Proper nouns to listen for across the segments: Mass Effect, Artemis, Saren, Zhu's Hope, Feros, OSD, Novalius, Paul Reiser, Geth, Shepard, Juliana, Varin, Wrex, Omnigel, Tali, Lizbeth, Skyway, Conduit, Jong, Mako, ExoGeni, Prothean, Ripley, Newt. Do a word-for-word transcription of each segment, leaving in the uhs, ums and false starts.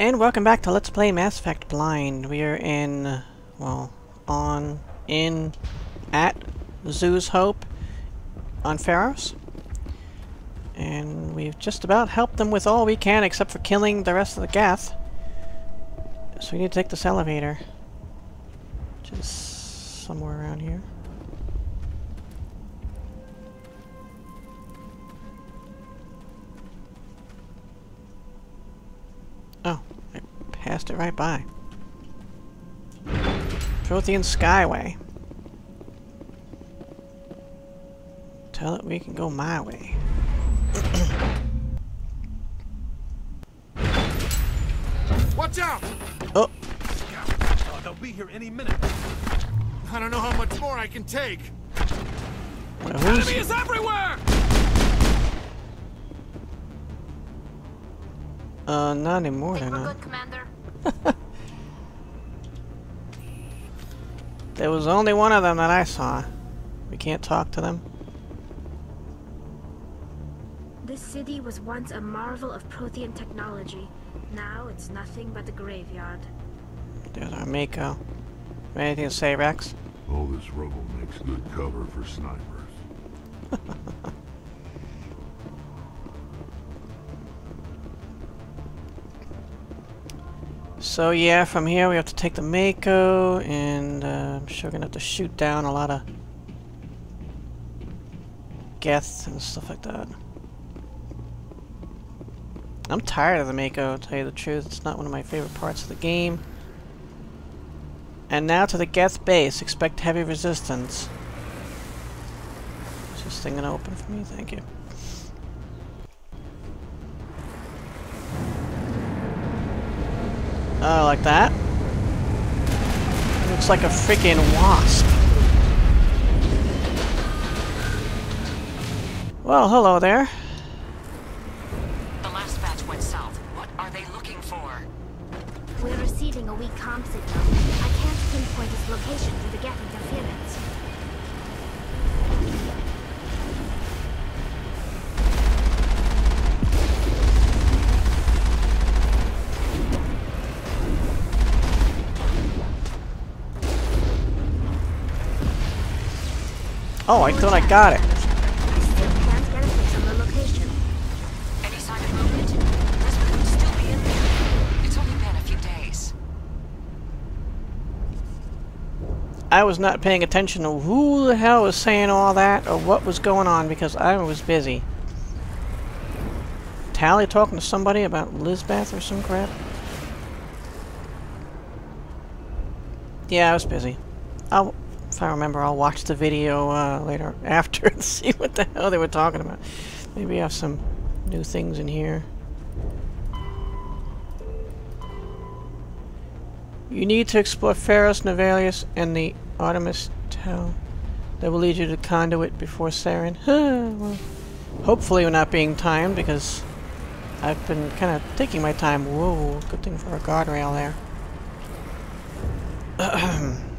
And welcome back to Let's Play Mass Effect Blind. We are in, well, on, in, at Zhu's Hope on Feros. And we've just about helped them with all we can except for killing the rest of the Geth. So we need to take this elevator. Which is somewhere around here. Oh, I passed it right by. Prothean Skyway. Tell it we can go my way. Watch out! Oh. Oh, they'll be here any minute. I don't know how much more I can take. Well, enemy is everywhere! Uh, not anymore, they're not. There was only one of them that I saw. We can't talk to them. This city was once a marvel of Prothean technology. Now it's nothing but a graveyard. There's our Mako. Anything to say, Wrex? All this rubble makes good cover for snipers. So yeah, from here we have to take the Mako, and uh, I'm sure we're gonna have to shoot down a lot of Geth and stuff like that. I'm tired of the Mako, to tell you the truth. It's not one of my favorite parts of the game. And now to the Geth base. Expect heavy resistance. Is this thing gonna open for me? Thank you. Oh, like that? It looks like a freaking wasp. Well, hello there. The last batch went south. What are they looking for? We're receiving a weak comm signal. I can't pinpoint its location through the Geth interference. Oh, I thought I got it. I was not paying attention to who the hell was saying all that or what was going on because I was busy. Tali talking to somebody about Lizbeth or some crap? Yeah, I was busy. I'll... If I remember, I'll watch the video uh, later after and see what the hell they were talking about. Maybe I have some new things in here. You need to explore Feros, Novalius, and the Artemis Tower. That will lead you to Conduit before Saren. Well, hopefully we're not being timed because I've been kind of taking my time. Whoa, good thing for a guardrail there.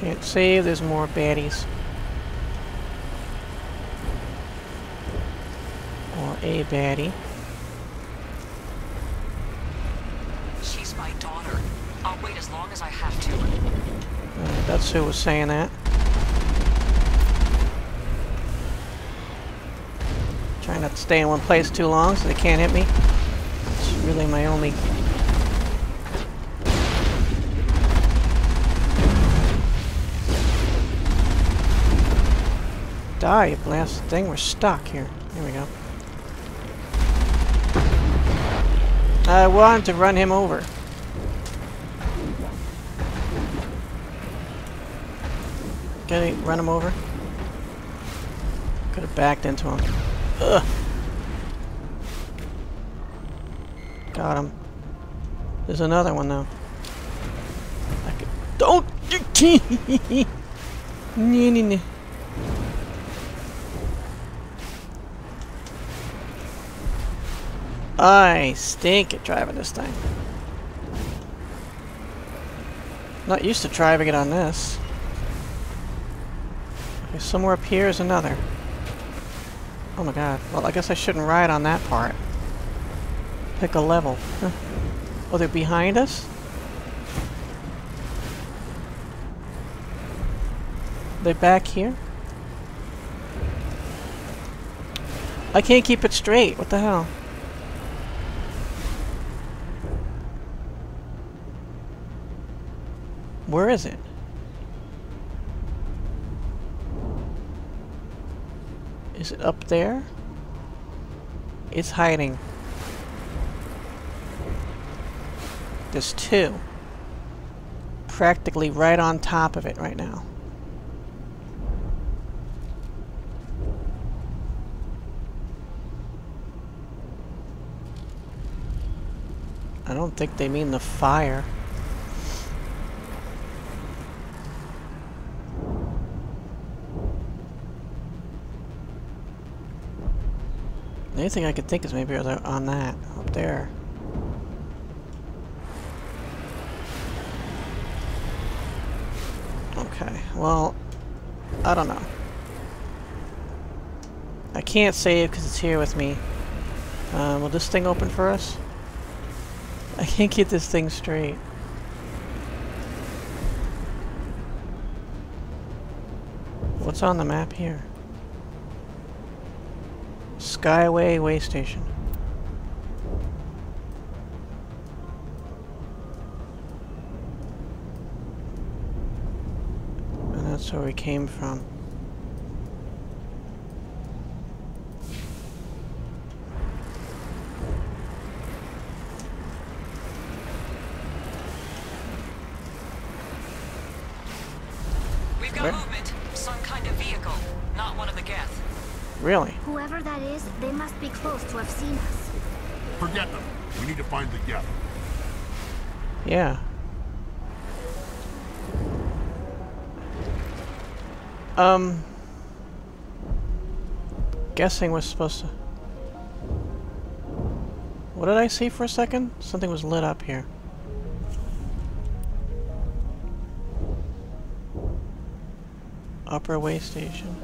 Can't save, there's more baddies. Or a baddie. She's my daughter. I'll wait as long as I have to. Uh, that's who was saying that. Trying not to stay in one place too long so they can't hit me. It's really my only... Die, you blasted thing. We're stuck here. Here we go. I wanted to run him over. Can I run him over? Could have backed into him. Ugh. Got him. There's another one though. I could... Don't! No, no, no. I stink at driving this thing. Not used to driving it on this. Okay, somewhere up here is another. Oh my god. Well, I guess I shouldn't ride on that part. Pick a level. Huh. Oh, they're behind us? They're back here? I can't keep it straight. What the hell? Where is it? Is it up there? It's hiding. There's two. Practically right on top of it right now. I don't think they mean the fire. The only thing I could think is maybe on that, up there. Okay, well, I don't know. I can't save because it's here with me. Uh, will this thing open for us? I can't get this thing straight. What's on the map here? Skyway way station. And that's where we came from. We've got movement. Some kind of vehicle. Not one of the Geth. Really? Whoever that is, they must be close to have seen us. Forget them. We need to find the Geth. Yeah. Um. Guessing was supposed to. What did I see for a second? Something was lit up here. Upper way station.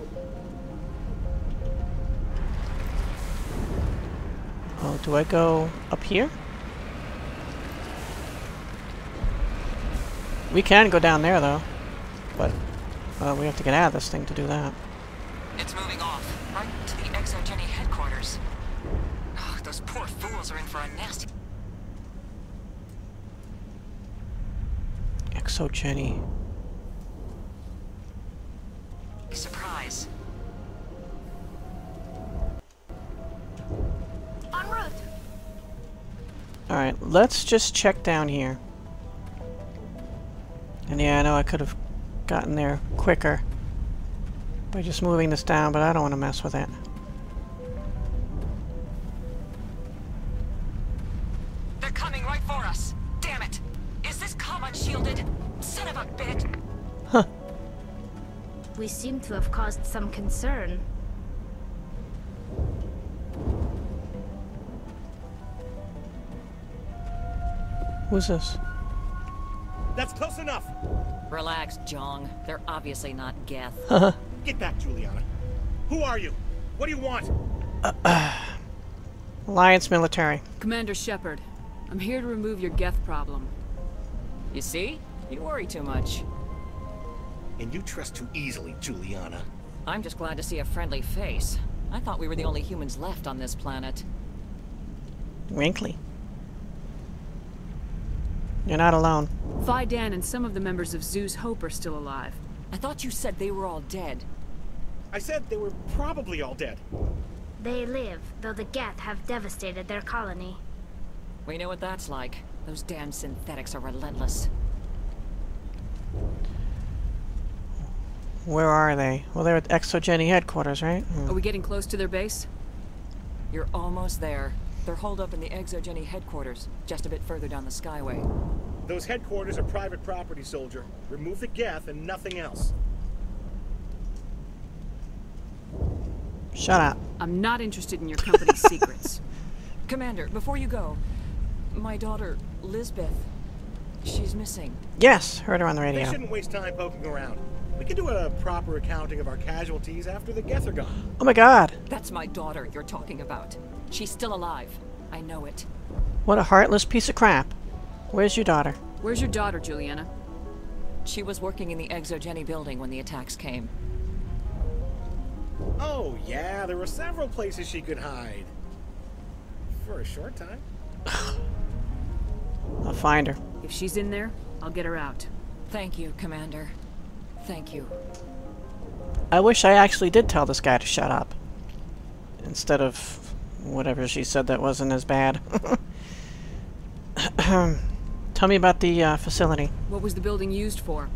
Oh, do I go up here? We can go down there, though. But uh, we have to get out of this thing to do that. It's moving off, right to the ExoGeni headquarters. Oh, those poor fools are in for a nasty... ExoGeni. Surprise. Alright, let's just check down here. And yeah, I know I could have gotten there quicker by just moving this down, but I don't want to mess with it. They're coming right for us. Damn it. Is this comm unshielded? Son of a bitch. Huh. We seem to have caused some concern. Who's this? That's close enough. Relax, Jong. They're obviously not Geth. Get back, Juliana. Who are you? What do you want? Uh, uh, Alliance military. Commander Shepard, I'm here to remove your Geth problem. You see? You worry too much. And you trust too easily, Juliana. I'm just glad to see a friendly face. I thought we were the only humans left on this planet. Wrinkly. You're not alone. Vidan and some of the members of Zhu's Hope are still alive. I thought you said they were all dead. I said they were probably all dead. They live, though the Geth have devastated their colony. We know what that's like. Those damn synthetics are relentless. Where are they? Well, they're at ExoGeni headquarters, right? Mm. Are we getting close to their base? You're almost there. They're holed up in the ExoGeni headquarters, just a bit further down the Skyway. Those headquarters are private property, soldier. Remove the Geth and nothing else. Shut up. I'm not interested in your company's secrets. Commander, before you go, my daughter, Lizbeth, she's missing. Yes, heard her on the radio. They shouldn't waste time poking around. We can do a proper accounting of our casualties after the Geth are gone. Oh my god. That's my daughter you're talking about. She's still alive. I know it. What a heartless piece of crap. Where's your daughter? Where's your daughter, Juliana? She was working in the ExoGeni building when the attacks came. Oh, yeah, there were several places she could hide. For a short time. I'll find her. If she's in there, I'll get her out. Thank you, Commander. Thank you. I wish I actually did tell this guy to shut up. Instead of whatever she said that wasn't as bad. Tell me about the uh, facility. What was the building used for?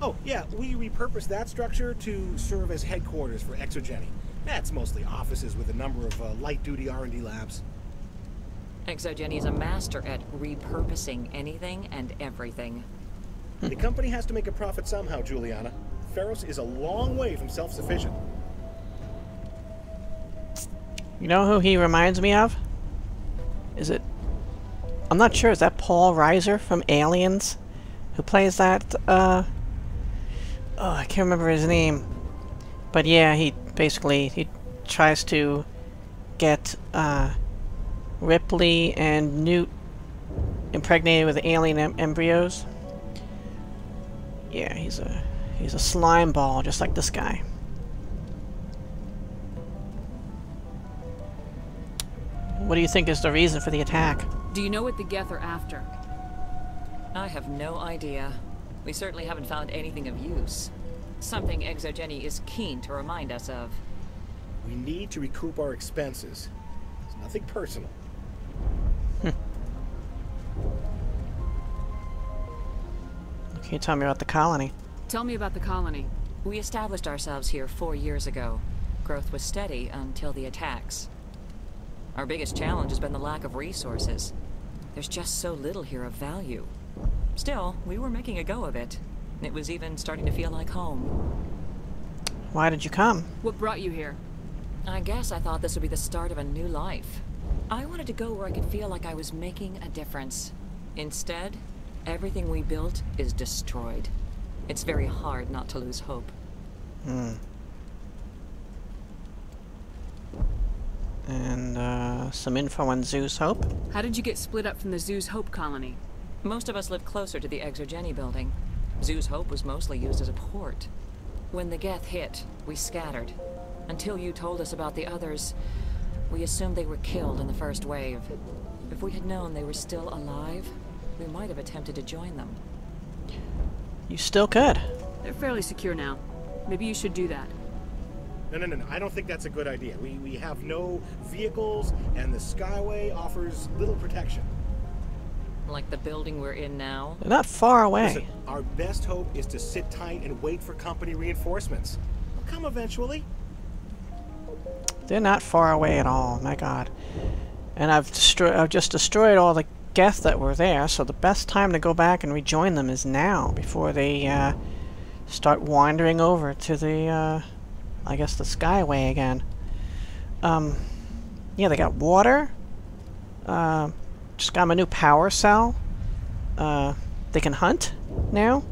Oh, yeah, we repurposed that structure to serve as headquarters for ExoGeni. That's mostly offices with a number of uh, light-duty R and D labs. ExoGeni is a master at repurposing anything and everything. The company has to make a profit somehow, Juliana. Feros is a long way from self-sufficient. You know who he reminds me of? Is it... I'm not sure, is that Paul Reiser from Aliens? Who plays that, uh... oh, I can't remember his name. But yeah, he basically, he tries to get, uh... Ripley and Newt impregnated with alien em embryos. Yeah, he's a he's a slime ball, just like this guy. What do you think is the reason for the attack? Do you know what the Geth are after? I have no idea. We certainly haven't found anything of use. Something ExoGeni is keen to remind us of. We need to recoup our expenses. It's nothing personal. Can you tell me about the colony? Tell me about the colony. We established ourselves here four years ago. Growth was steady until the attacks. Our biggest challenge has been the lack of resources. There's just so little here of value. Still, we were making a go of it. It was even starting to feel like home. Why did you come? What brought you here? I guess I thought this would be the start of a new life. I wanted to go where I could feel like I was making a difference. Instead, everything we built is destroyed. It's very hard not to lose hope. Hmm. And, uh, some info on Zhu's Hope? How did you get split up from the Zhu's Hope colony? Most of us lived closer to the ExoGeni building. Zhu's Hope was mostly used as a port. When the Geth hit, we scattered. Until you told us about the others, we assumed they were killed in the first wave. If we had known they were still alive, we might have attempted to join them. You still could. They're fairly secure now. Maybe you should do that. No, no, no, no. I don't think that's a good idea. We, we have no vehicles, and the Skyway offers little protection. Like the building we're in now? They're not far away. Listen, our best hope is to sit tight and wait for company reinforcements. They'll come eventually. They're not far away at all, my god. And I've, destroy I've just destroyed all the Geth that were there, so the best time to go back and rejoin them is now, before they uh, start wandering over to the, uh, I guess the Skyway again. Um, yeah, they got water. Uh, just got my new power cell. Uh, they can hunt now.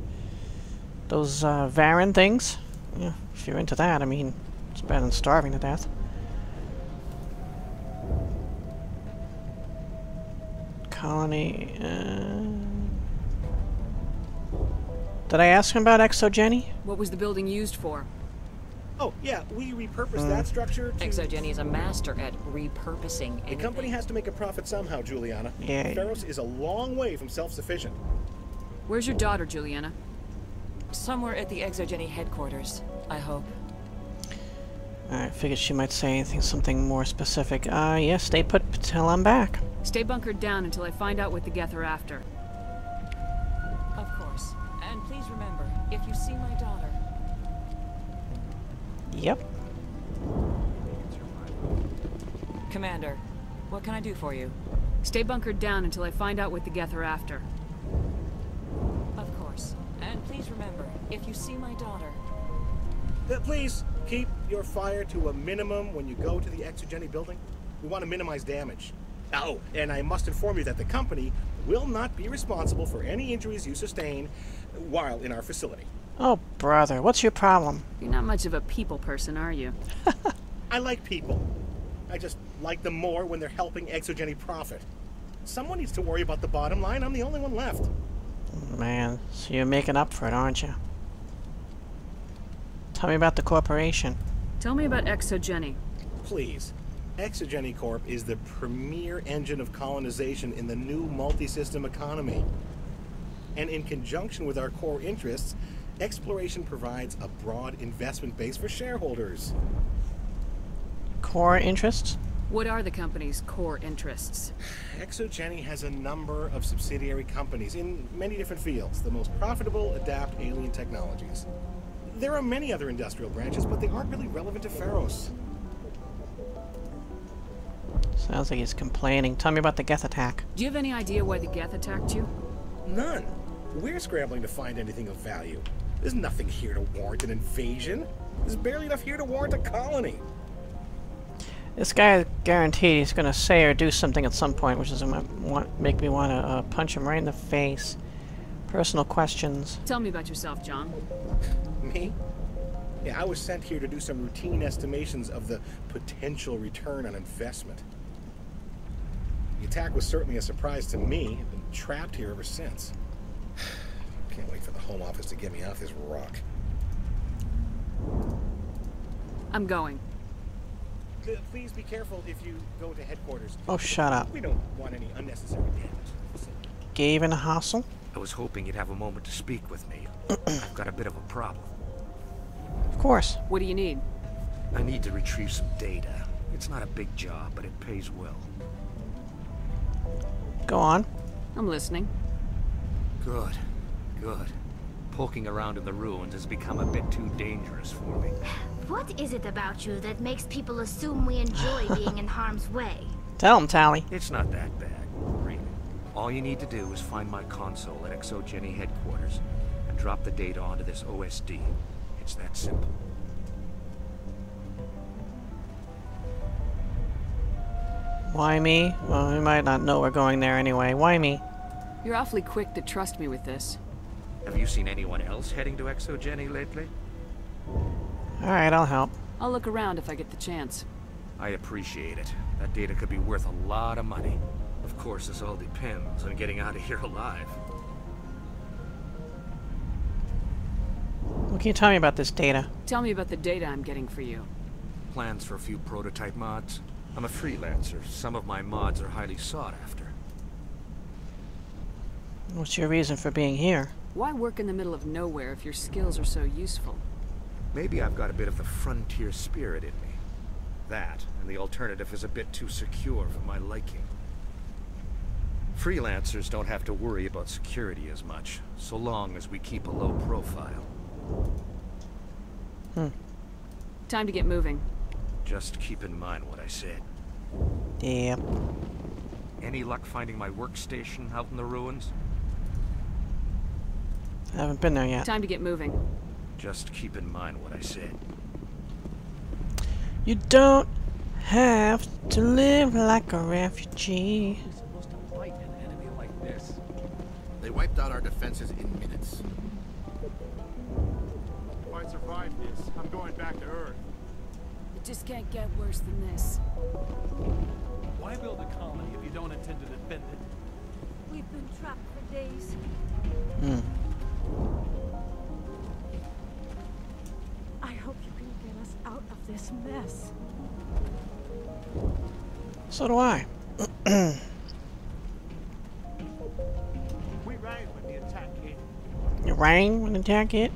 Those uh, Varin things. Yeah, if you're into that, I mean, it's better than starving to death. Colony. Uh... Did I ask him about ExoGeni? What was the building used for? Oh, yeah, we repurposed mm. that structure to... ExoGeni is a master at repurposing anything. The company has to make a profit somehow, Juliana. Yeah. Feros is a long way from self-sufficient. Where's your daughter, Juliana? Somewhere at the ExoGeni headquarters, I hope. I figured she might say anything, something more specific. Uh, yes, yeah, stay put till I'm back. Stay bunkered down until I find out what the Geth are after. Of course. And please remember, if you see my daughter... Yep. Commander, what can I do for you? Stay bunkered down until I find out what the Geth are after. Of course. And please remember, if you see my daughter... That please... keep your fire to a minimum when you go to the ExoGeni building. We want to minimize damage. Oh, and I must inform you that the company will not be responsible for any injuries you sustain while in our facility. Oh, brother, what's your problem? You're not much of a people person, are you? I like people. I just like them more when they're helping ExoGeni profit. Someone needs to worry about the bottom line. I'm the only one left. Man, so you're making up for it, aren't you? Tell me about the corporation. Tell me about ExoGeni. Please. ExoGeni Corp is the premier engine of colonization in the new multi-system economy. And in conjunction with our core interests, exploration provides a broad investment base for shareholders. Core interests? What are the company's core interests? ExoGeni has a number of subsidiary companies in many different fields. The most profitable adapt alien technologies. There are many other industrial branches, but they aren't really relevant to Feros. Sounds like he's complaining. Tell me about the Geth attack. Do you have any idea why the Geth attacked you? None. We're scrambling to find anything of value. There's nothing here to warrant an invasion. There's barely enough here to warrant a colony. This guy is guaranteed he's going to say or do something at some point, which is going to make me want to uh, punch him right in the face. Personal questions. Tell me about yourself, John. Me? Yeah, I was sent here to do some routine estimations of the potential return on investment. The attack was certainly a surprise to me. I've been trapped here ever since. Can't wait for the Home Office to get me off this rock. I'm going. Please be careful if you go to headquarters. Oh, shut up. We don't want any unnecessary damage. Gave in a hostel? I was hoping you'd have a moment to speak with me. I've got a bit of a problem. Of course. What do you need? I need to retrieve some data. It's not a big job, but it pays well. Go on. I'm listening. Good. Good. Poking around in the ruins has become a bit too dangerous for me. What is it about you that makes people assume we enjoy being in harm's way? Tell them, Tali. It's not that bad, really. All you need to do is find my console at ExoGeni headquarters and drop the data onto this O S D. It's that simple. Why me? Well, we might not know we're going there anyway. Why me? You're awfully quick to trust me with this. Have you seen anyone else heading to ExoGeni lately? Alright, I'll help. I'll look around if I get the chance. I appreciate it. That data could be worth a lot of money. Of course, this all depends on getting out of here alive. What can you tell me about this data? Tell me about the data I'm getting for you. Plans for a few prototype mods. I'm a freelancer. Some of my mods are highly sought after. What's your reason for being here? Why work in the middle of nowhere if your skills are so useful? Maybe I've got a bit of the frontier spirit in me. That, and the alternative is a bit too secure for my liking. Freelancers don't have to worry about security as much, so long as we keep a low profile. Hmm. Time to get moving. Just keep in mind what I said. Yep. Any luck finding my workstation out in the ruins? I haven't been there yet. Time to get moving. Just keep in mind what I said. You don't have to live like a refugee. You're supposed to fight an enemy like this. They wiped out our defenses in minutes. If I survive this, I'm going back to Earth. It just can't get worse than this. Why build a colony if you don't intend to defend it? We've been trapped for days. Hmm. I hope you can get us out of this mess. So do I. We rang when the attack hit. You rang when the attack hit?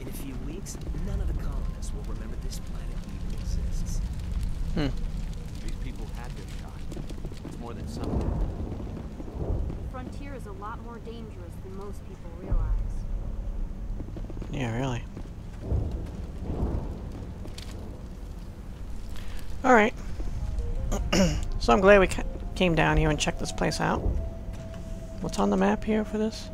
In a few weeks, none of the colonists will remember this planet even exists. Hmm. These people had their shot. It's more than something. The frontier is a lot more dangerous than most people realize. Yeah, really. Alright. So I'm glad we ca came down here and checked this place out. What's on the map here for this?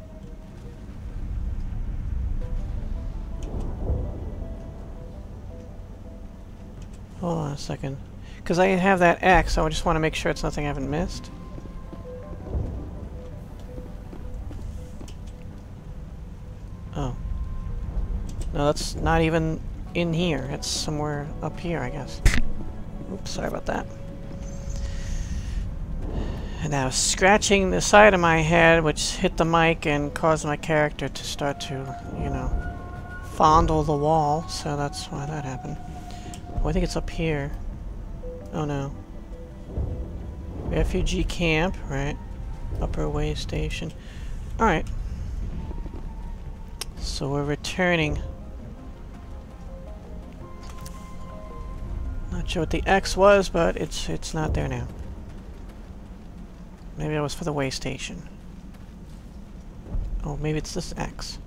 Hold on a second. Because I have that X, so I just want to make sure it's nothing I haven't missed. No, that's not even in here. It's somewhere up here, I guess. Oops, sorry about that. And I was scratching the side of my head, which hit the mic and caused my character to start to, you know, fondle the wall. So that's why that happened. Oh, I think it's up here. Oh no. Refugee camp, right? Upper way station. Alright. So we're returning. Not sure what the X was, but it's it's not there now. Maybe it was for the way station. Oh, maybe it's this X.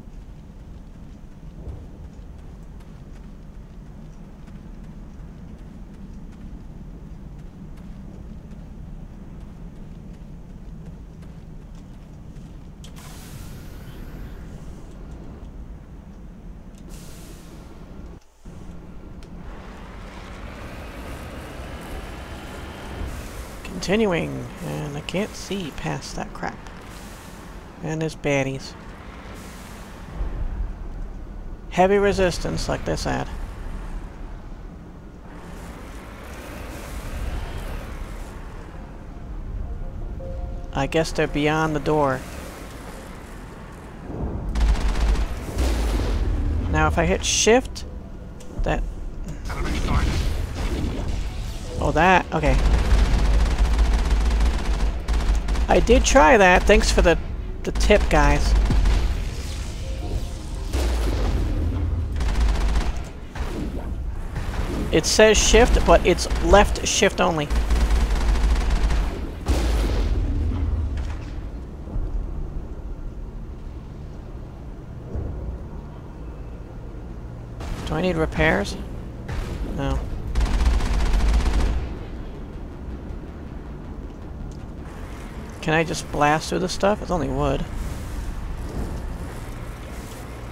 Continuing, and I can't see past that crap. And there's baddies. Heavy resistance, like this ad. I guess they're beyond the door. Now if I hit shift, that... Oh, that, okay. I did try that. Thanks for the, the tip, guys. It says shift, but it's left shift only. Do I need repairs? No. Can I just blast through this stuff? It's only wood.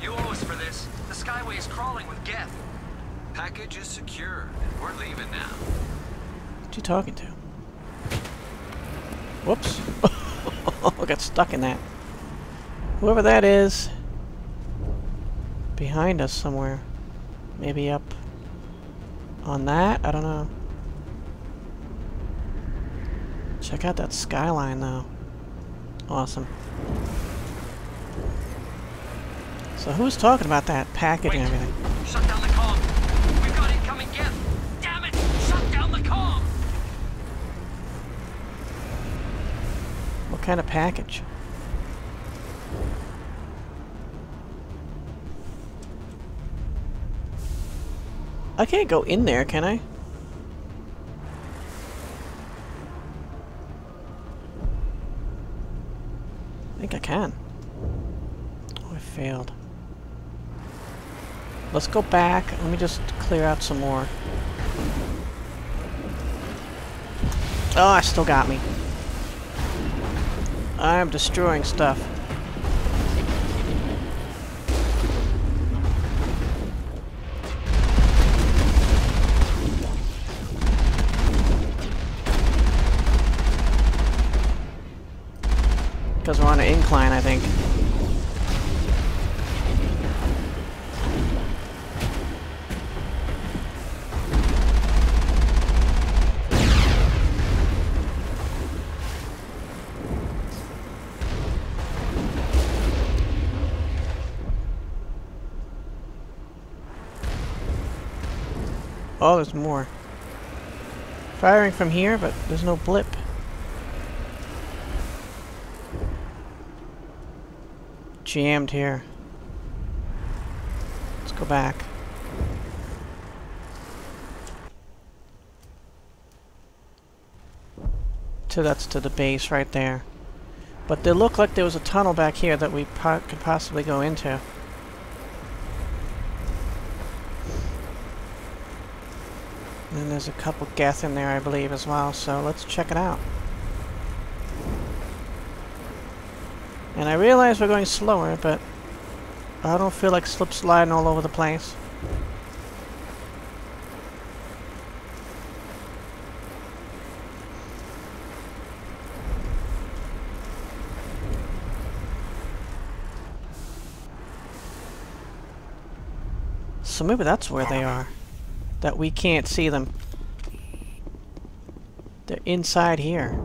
You owe us for this. The Skyway is crawling with Geth. Package is secure, and we're leaving now. What are you talking to? Whoops. I got stuck in that. Whoever that is... behind us somewhere. Maybe up... on that? I don't know. Check out that skyline, though. Awesome. So who's talking about that package Wait. and everything? Shut down the comm. We've got incoming Geth. Damn it! Shut down the comm. What kind of package? I can't go in there, can I? I think I can. Oh, I failed. Let's go back. Let me just clear out some more. Oh, it still got me. I'm destroying stuff. Because we're on an incline, I think. Oh, there's more. Firing from here, but there's no blip. Jammed here. Let's go back. So that's to the base right there. But they look like there was a tunnel back here that we po- could possibly go into. And there's a couple Geth in there, I believe, as well, so let's check it out. And I realize we're going slower, but I don't feel like slip sliding all over the place. So maybe that's where they are, that we can't see them. inside here?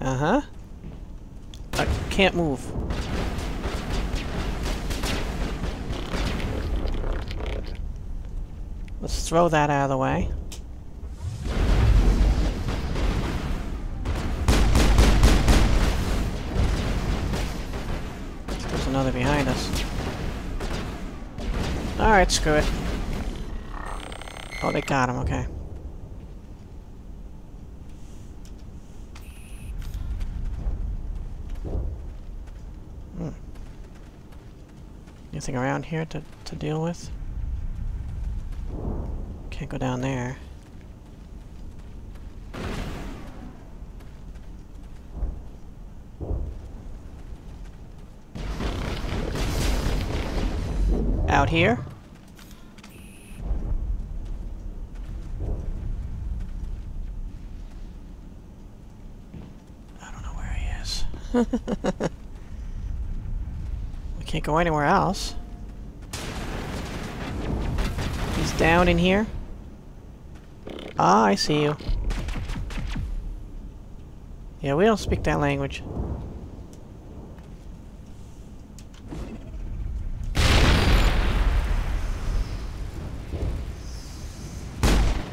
Uh-huh. I can't move. Let's throw that out of the way. There's another behind us. Alright, screw it. Oh, they got him, okay. Hmm. Anything around here to, to deal with? Can't go down there. Out here? I don't know where he is. We can't go anywhere else. He's down in here. Ah, I see you. Yeah, we don't speak that language.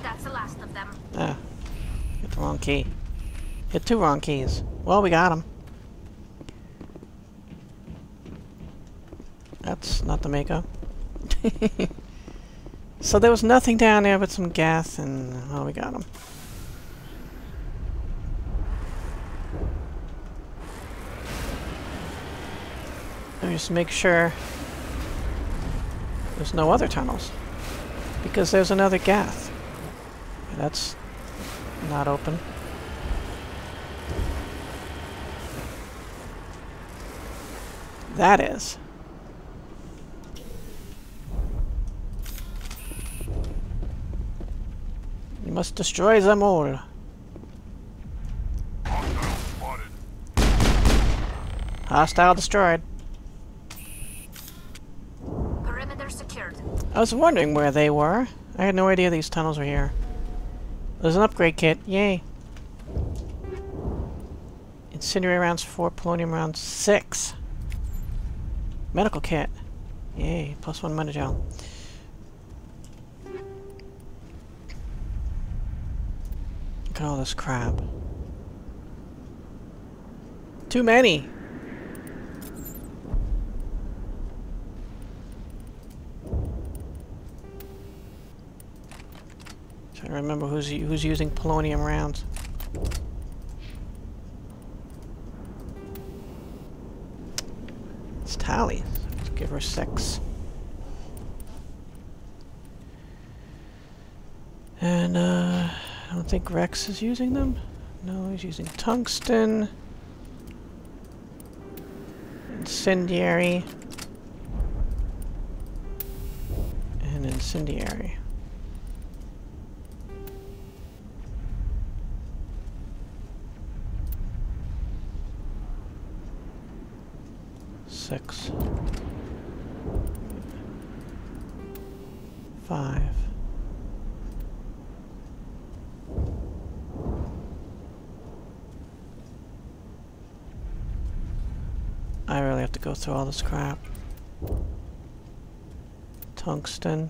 That's the last of them. Ah. Hit the wrong key. Hit two wrong keys. Well, we got him. That's not the Mako. So there was nothing down there but some Geth, and oh, we got him. Let me just make sure there's no other tunnels, because there's another Geth. That's not open. That is. Must destroy them all. Hostile destroyed. Perimeter secured. I was wondering where they were. I had no idea these tunnels were here. There's an upgrade kit. Yay. Incendiary rounds four, polonium rounds six. Medical kit. Yay. Plus one Omnigel. Look at all this crap. Too many! Trying to remember who's who's using polonium rounds. It's Tali. Let's give her six. And uh I don't think Wrex is using them. No, he's using tungsten. Incendiary. And incendiary. Six. Five. I really have to go through all this crap. Tungsten.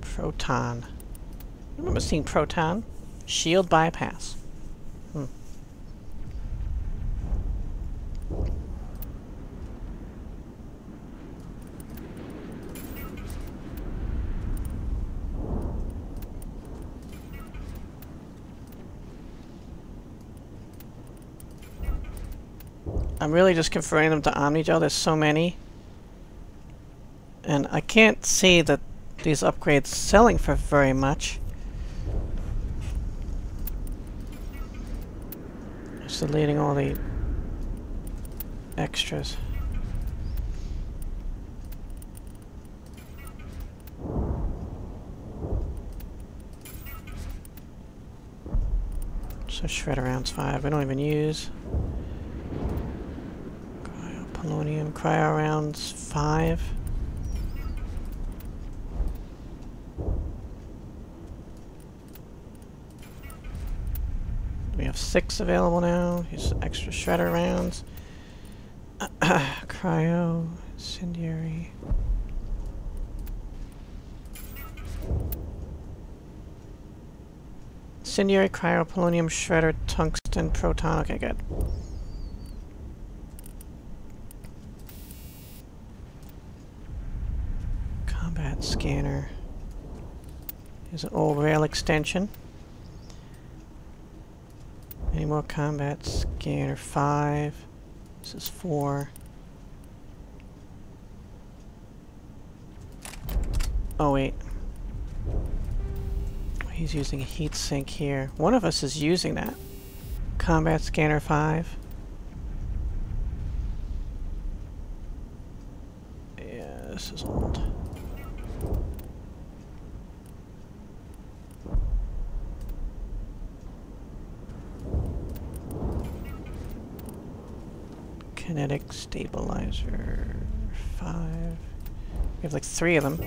Proton. I remember seeing Proton. Shield bypass. Hmm. I'm really just conferring them to Omnigel. There's so many. And I can't see that these upgrades selling for very much. Just deleting all the extras. So shredder rounds five, we don't even use. Cryo polonium, cryo rounds five. We have six available now. Here's extra shredder rounds. Cryo, incendiary. Incendiary, cryo, polonium, shredder, tungsten, proton. Okay, good. Combat scanner. Here's an old rail extension. Any more combat scanner? Five. This is four. Oh, wait. He's using a heat sink here. One of us is using that. Combat scanner five. Yeah, this is old. Kinetic stabilizer five. We have like three of them.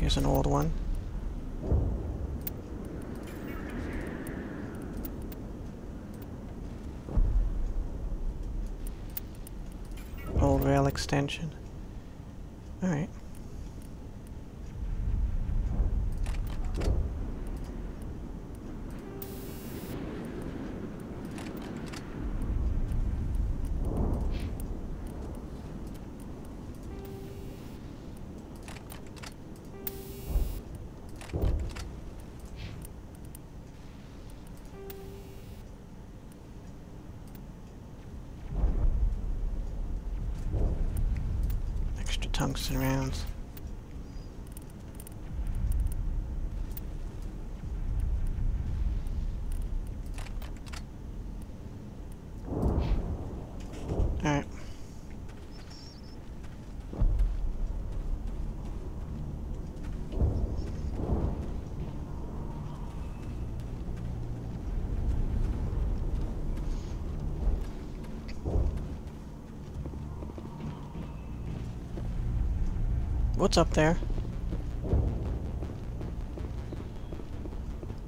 Here's an old one. Old rail extension. Alright. Tungsten rounds. All right. What's up there?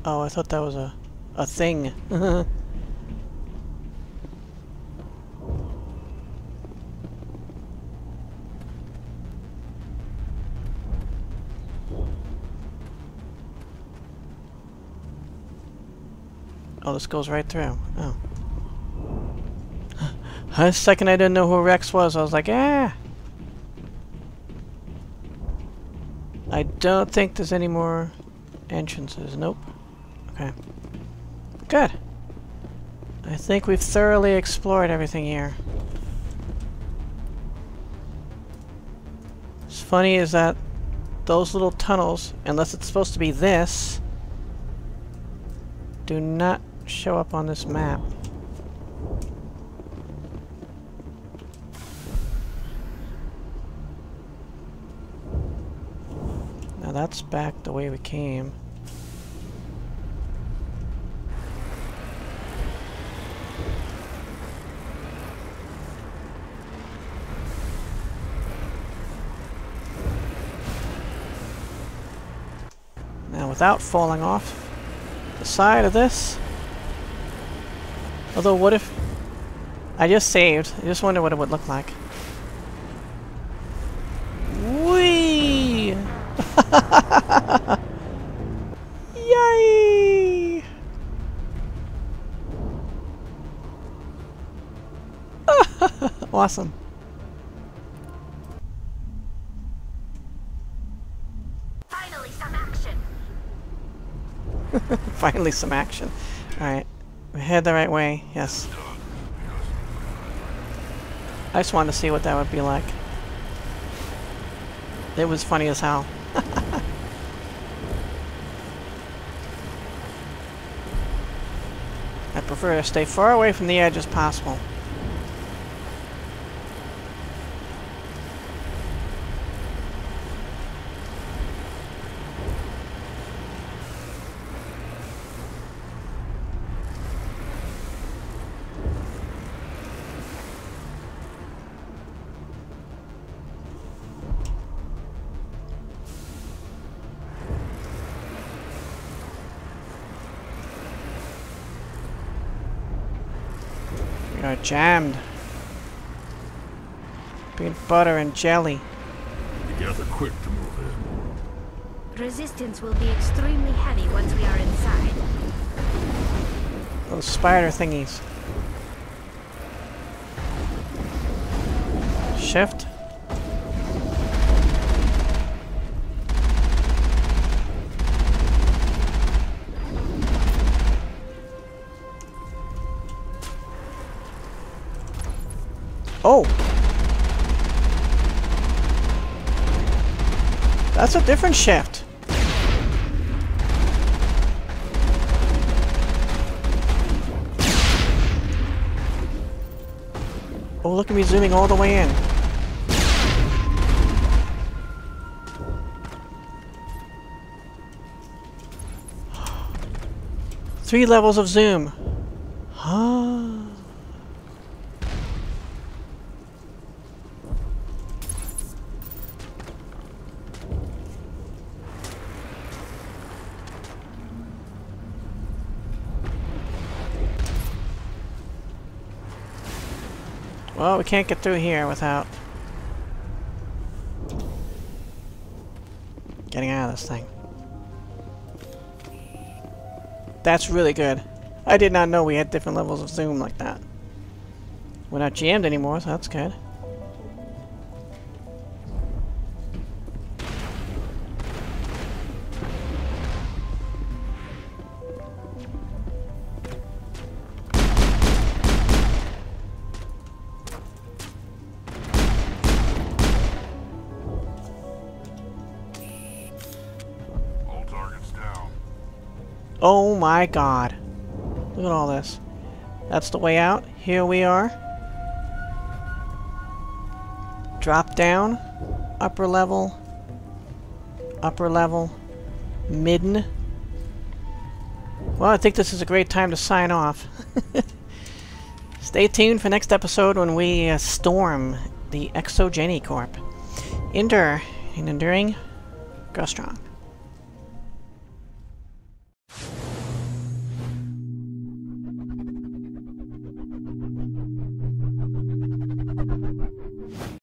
Oh, I thought that was a a thing. Oh, this goes right through. Oh. The second I didn't know who Wrex was, I was like, ah. I don't think there's any more entrances. Nope. Okay. Good. I think we've thoroughly explored everything here. What's funny is that those little tunnels, unless it's supposed to be this, do not show up on this map. That's back the way we came. Now, without falling off the side of this. Although, what if I just saved? I just wonder what it would look like. Yay! Awesome. Finally some action. Finally some action. All right, we head the right way. Yes. I just wanted to see what that would be like. It was funny as hell. I prefer to stay far away from the edge as possible. You know, jammed. Peanut butter and jelly. You gather quick to move in. Resistance will be extremely heavy once we are inside. Those spider thingies. Shift. Oh! That's a different shaft. Oh, look at me zooming all the way in. Three levels of zoom. Huh. Well, we can't get through here without getting out of this thing. That's really good. I did not know we had different levels of zoom like that. We're not jammed anymore, so that's good. Oh my god. Look at all this. That's the way out. Here we are. Drop down. Upper level. Upper level. Midden. Well, I think this is a great time to sign off. Stay tuned for next episode when we uh, storm the ExoGeni Corp. Endure. And enduring. Grow strong. Thank you.